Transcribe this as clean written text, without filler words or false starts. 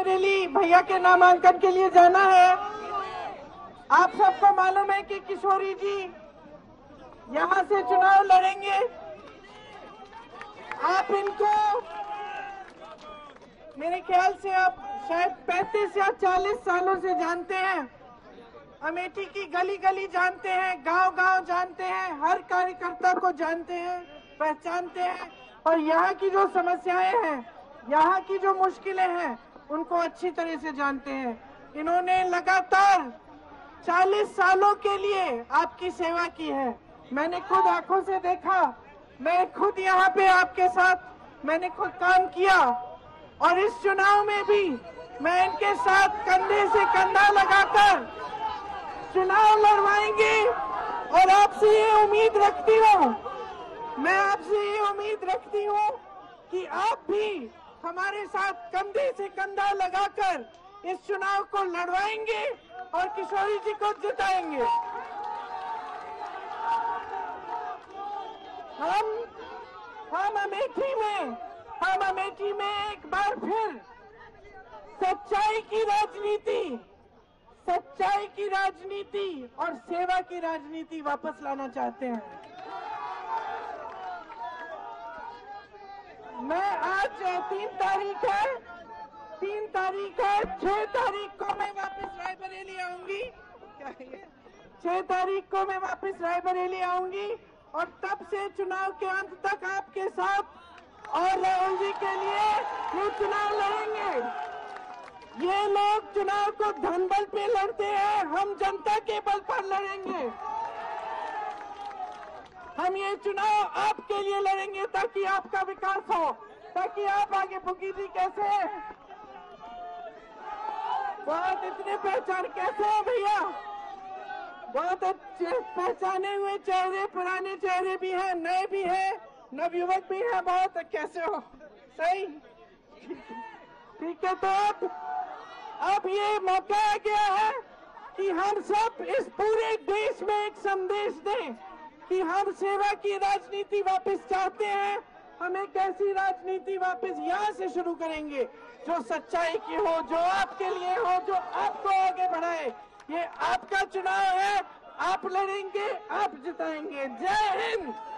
बरेली भैया के नामांकन के लिए जाना है। आप सबको मालूम है कि किशोरी जी यहाँ से चुनाव लड़ेंगे। आप इनको मेरे ख्याल से आप शायद 35 या 40 सालों से जानते हैं, अमेठी की गली गली जानते हैं, गांव गांव जानते हैं, हर कार्यकर्ता को जानते हैं, पहचानते हैं और यहाँ की जो समस्याएं हैं, यहाँ की जो मुश्किलें हैं, उनको अच्छी तरह से जानते हैं। इन्होंने लगातार 40 सालों के लिए आपकी सेवा की है। मैंने खुद आंखों से देखा, मैं खुद यहाँ पे आपके साथ मैंने खुद काम किया और इस चुनाव में भी मैं इनके साथ कंधे से कंधा लगाकर चुनाव लड़वाएंगे और आपसे ये उम्मीद रखती हूँ, मैं आपसे ये उम्मीद रखती हूँ कि आप भी हमारे साथ कंधे से कंधा लगाकर इस चुनाव को लड़वाएंगे और किशोरी जी को जिताएंगे। हम अमेठी में एक बार फिर सच्चाई की राजनीति और सेवा की राजनीति वापस लाना चाहते हैं। मैं आज 3 तारीख है, 6 तारीख को मैं वापस रायबरेली आऊंगी, 6 तारीख को मैं वापस रायबरेली आऊंगी और तब से चुनाव के अंत तक आपके साथ और राहुल जी के लिए ये चुनाव लड़ेंगे। ये लोग चुनाव को धन बल पे लड़ते हैं, हम जनता के बल पर लड़ेंगे। हम ये चुनाव आपके लिए लड़ेंगे ताकि आपका विकास हो, ताकि आप आगे भुगीजी कैसे बहुत इतने पहचान कैसे है भैया, बहुत अच्छे पहचाने हुए चेहरे, पुराने चेहरे भी हैं, नए भी हैं, नवयुवक भी हैं, बहुत कैसे हो सही ठीक है। तो अब ये मौका आ गया है कि हम सब इस पूरे देश में एक संदेश दें कि हम सेवा की राजनीति वापस चाहते हैं। हम एक ऐसी राजनीति वापस यहाँ से शुरू करेंगे जो सच्चाई की हो, जो आपके लिए हो, जो आपको आगे बढ़ाए। ये आपका चुनाव है, आप लड़ेंगे, आप जिताएंगे। जय हिंद।